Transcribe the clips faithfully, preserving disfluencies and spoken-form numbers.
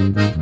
We'll be right back.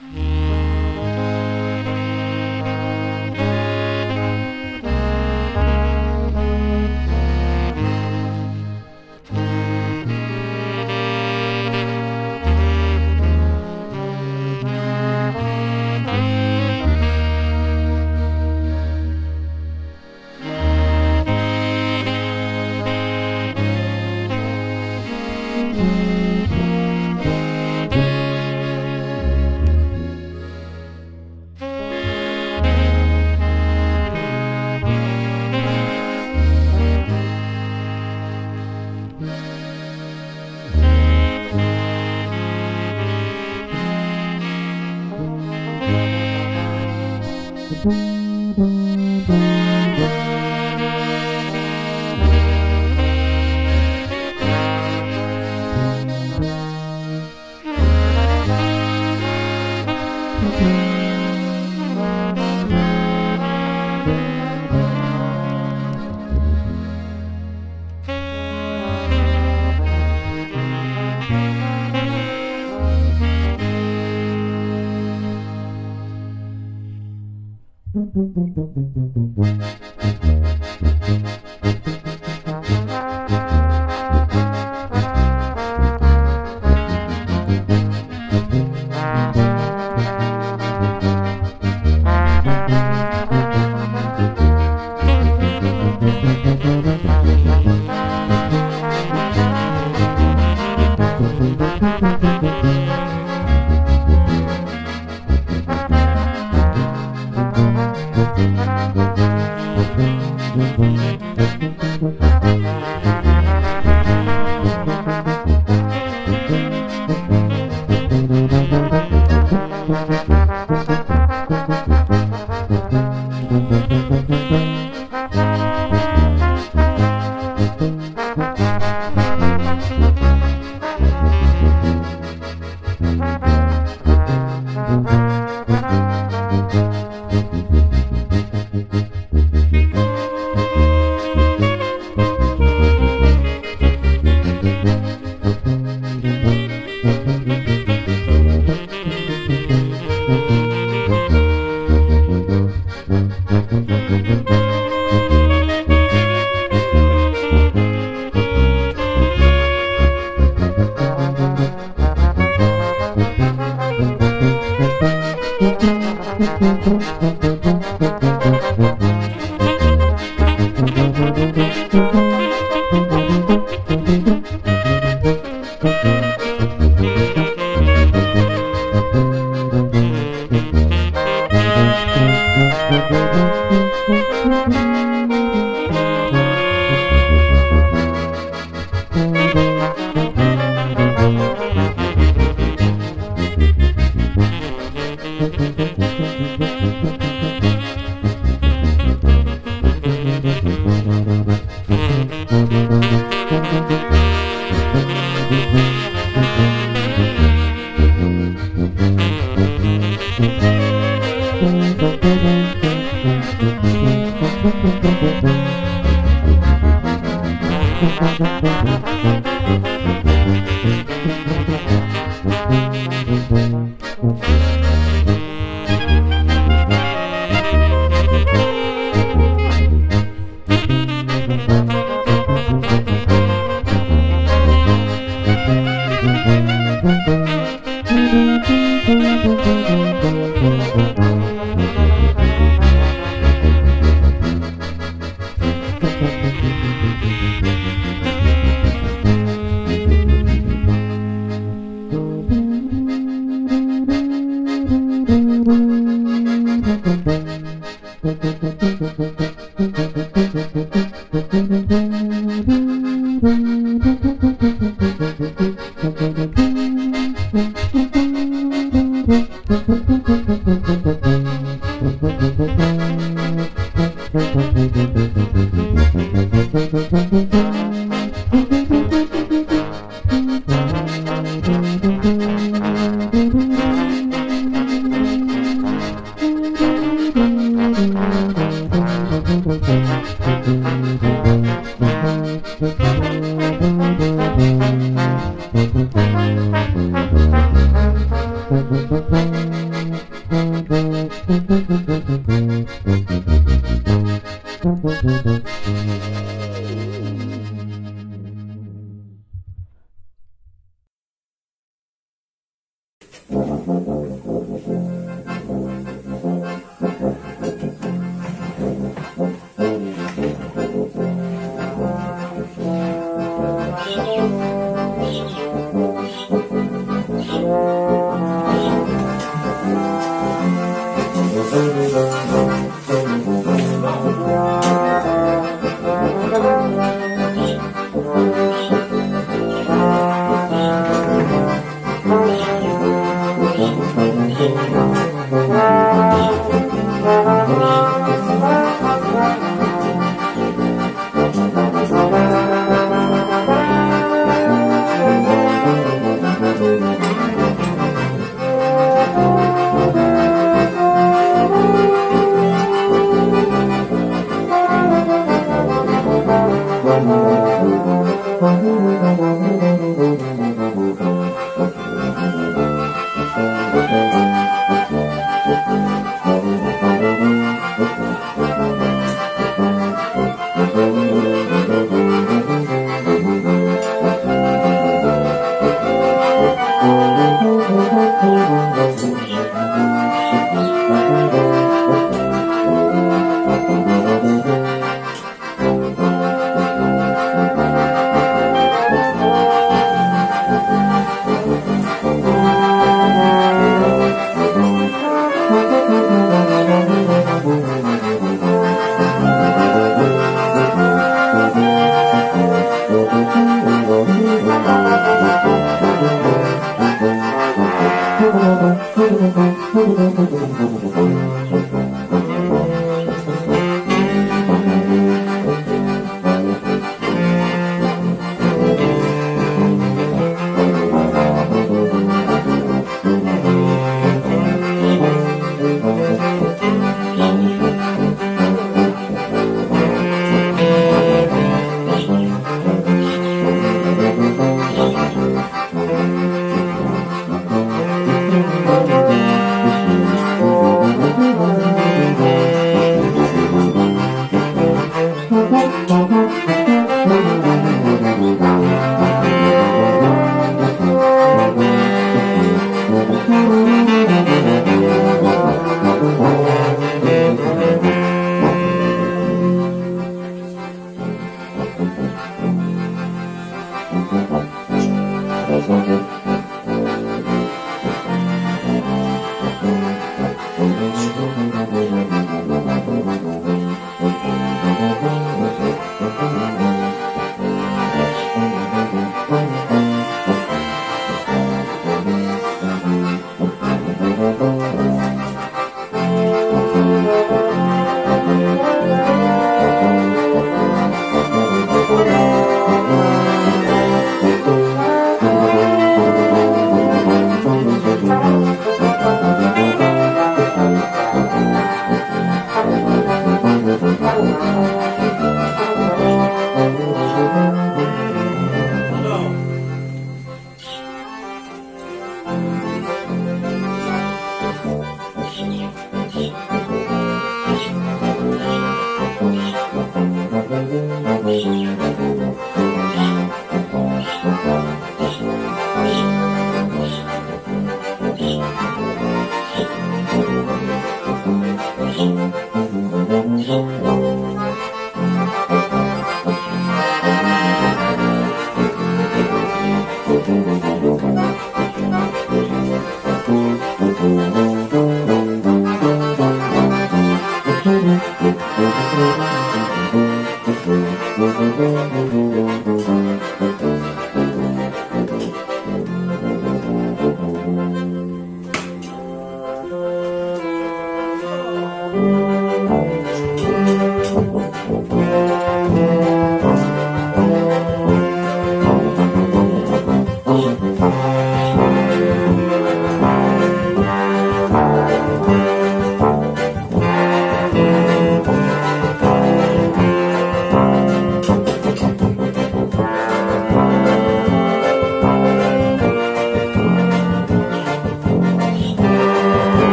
Bye.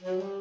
Thank you.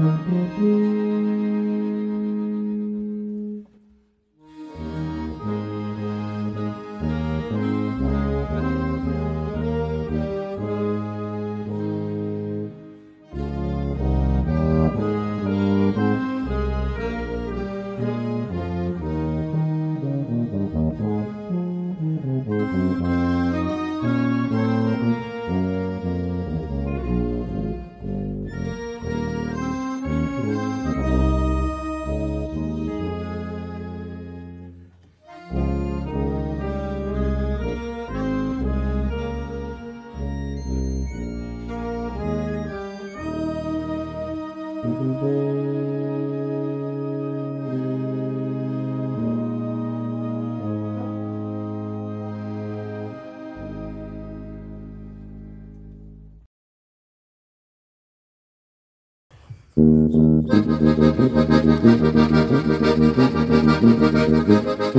Thank you.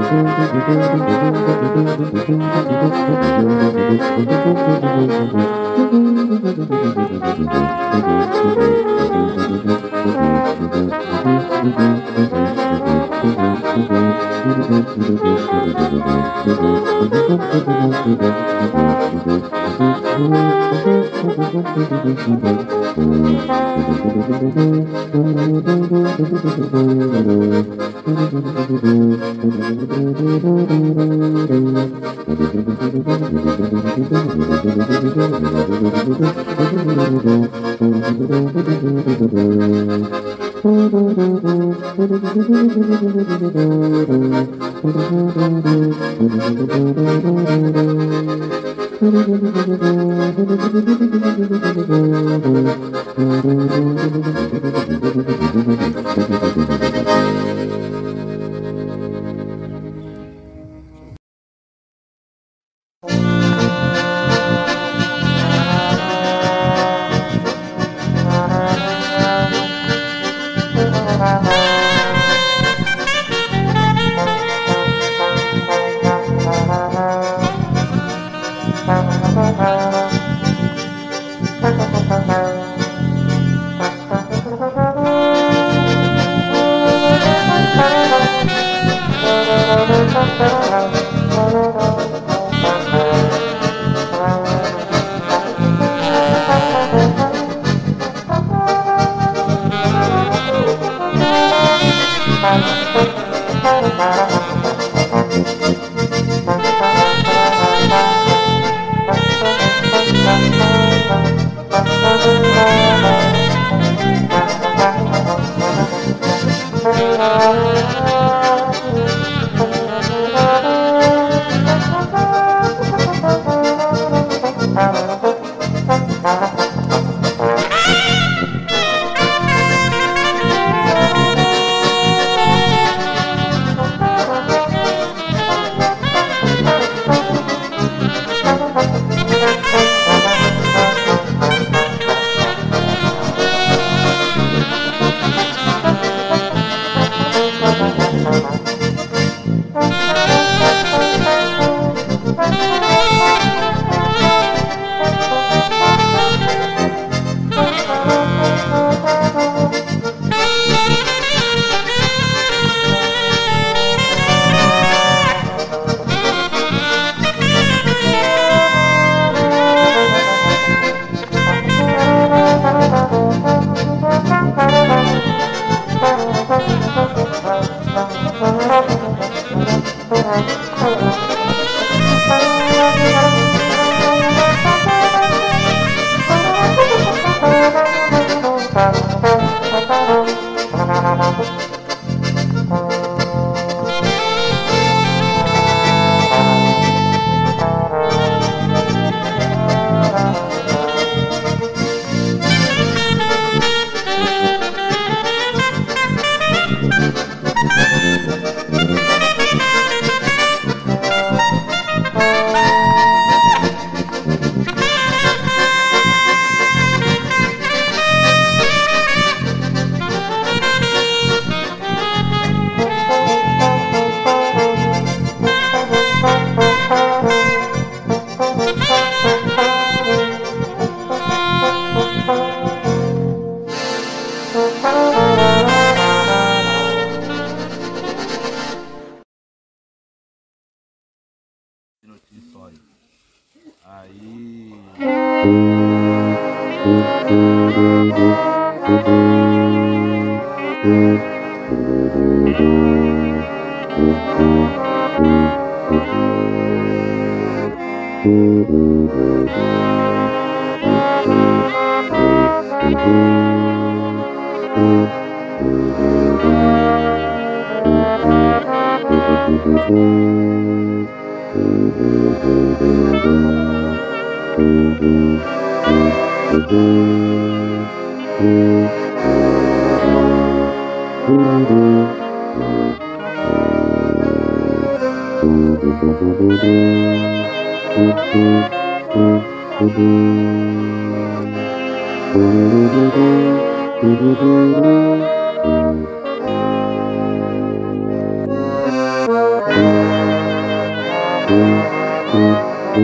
Thank you.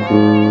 Bye.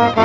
Thank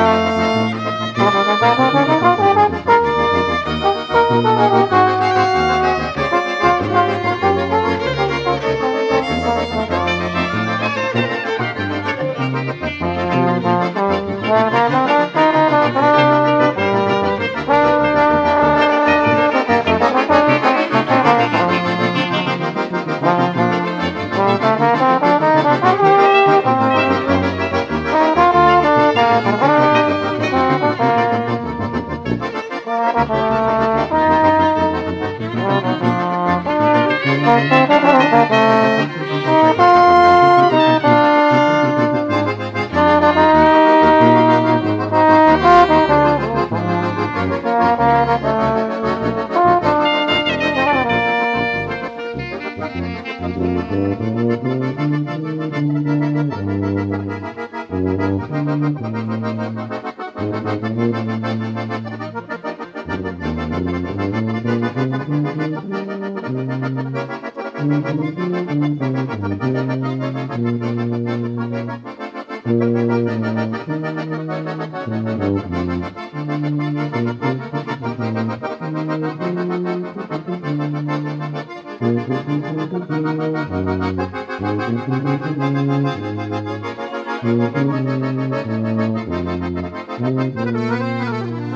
you.